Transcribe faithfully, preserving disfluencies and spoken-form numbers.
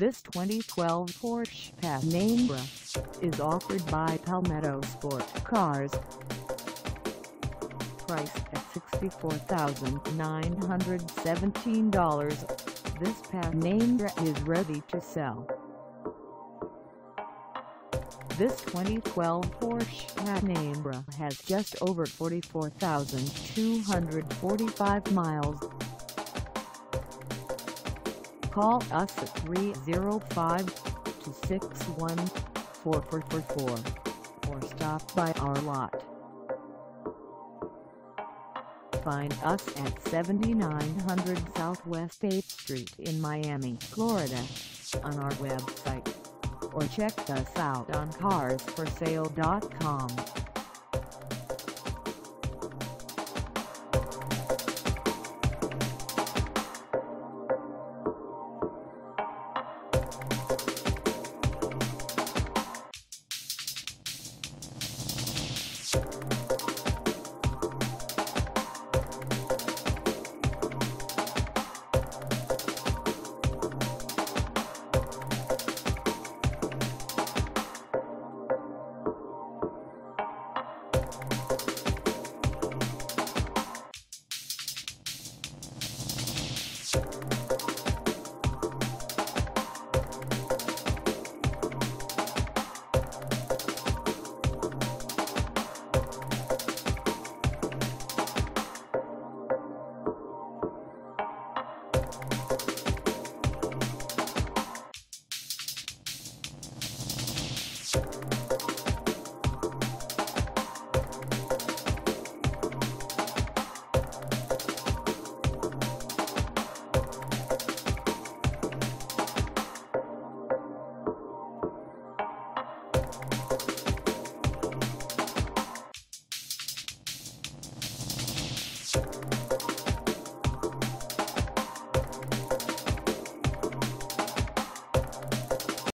This twenty twelve Porsche Panamera is offered by Palmetto Sport Cars. Priced at sixty-four thousand nine hundred seventeen dollars, this Panamera is ready to sell. This twenty twelve Porsche Panamera has just over forty-four thousand two hundred forty-five miles. Call us at three oh five, two six one, four four four four or stop by our lot. Find us at seventy-nine hundred Southwest eighth Street in Miami, Florida on our website, or check us out on cars for sale dot com.